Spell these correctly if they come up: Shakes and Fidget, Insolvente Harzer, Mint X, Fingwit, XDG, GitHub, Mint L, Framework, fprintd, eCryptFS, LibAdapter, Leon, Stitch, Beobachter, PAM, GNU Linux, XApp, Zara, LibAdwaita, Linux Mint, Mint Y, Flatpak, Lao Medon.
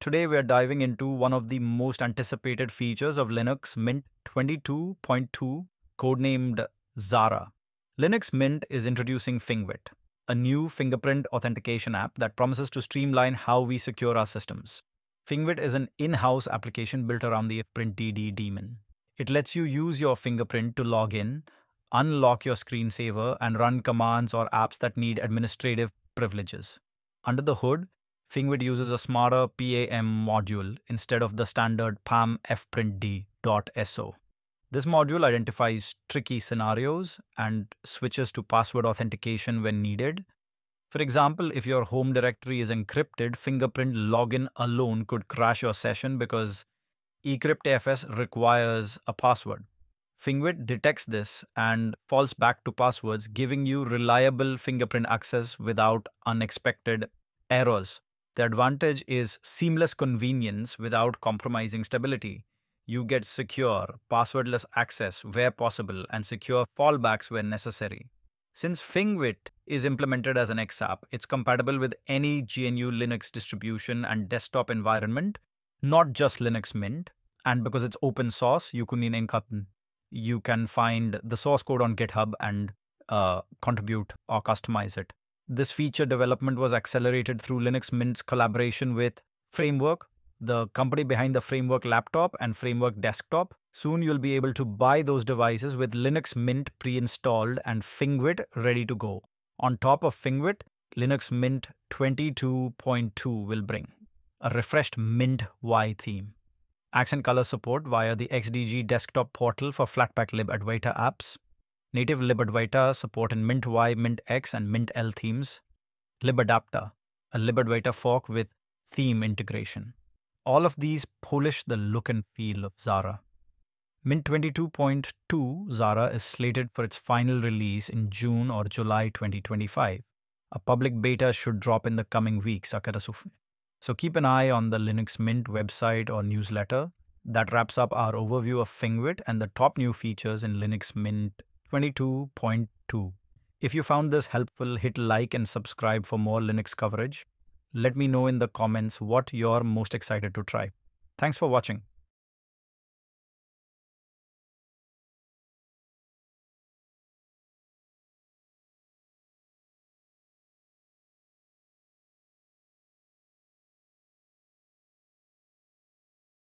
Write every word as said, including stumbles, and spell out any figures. Today we are diving into one of the most anticipated features of Linux Mint twenty-two point two, codenamed Zara. Linux Mint is introducing Fingwit, a new fingerprint authentication app that promises to streamline how we secure our systems. Fingwit is an in-house application built around the fprintd daemon. It lets you use your fingerprint to log in, unlock your screensaver, and run commands or apps that need administrative privileges. Under the hood, Fingwit uses a smarter PAM module instead of the standard pam f printd dot s o. This module identifies tricky scenarios and switches to password authentication when needed. For example, if your home directory is encrypted, fingerprint login alone could crash your session because eCryptFS requires a password. Fingwit detects this and falls back to passwords, giving you reliable fingerprint access without unexpected errors. The advantage is seamless convenience without compromising stability. You get secure, passwordless access where possible and secure fallbacks where necessary. Since Fingwit is implemented as an XApp, it's compatible with any G N U Linux distribution and desktop environment, not just Linux Mint. And because it's open source, you can, you can find the source code on GitHub and uh, contribute or customize it. This feature development was accelerated through Linux Mint's collaboration with Framework, the company behind the Framework laptop and Framework desktop. Soon you'll be able to buy those devices with Linux Mint pre-installed and Fingwit ready to go. On top of Fingwit, Linux Mint twenty-two point two will bring a refreshed Mint Y theme, accent color support via the X D G desktop portal for Flatpak LibAdwaita apps, native LibAdwaita support in Mint Y, Mint X, and Mint L themes, LibAdapter, a LibAdwaita fork with theme integration. All of these polish the look and feel of Zara. Mint twenty-two point two Zara is slated for its final release in June or July twenty twenty-five. A public beta should drop in the coming weeks. So keep an eye on the Linux Mint website or newsletter. That wraps up our overview of Fingwit and the top new features in Linux Mint twenty-two point two. If you found this helpful, hit like and subscribe for more Linux coverage. Let me know in the comments what you're most excited to try. Thanks for watching.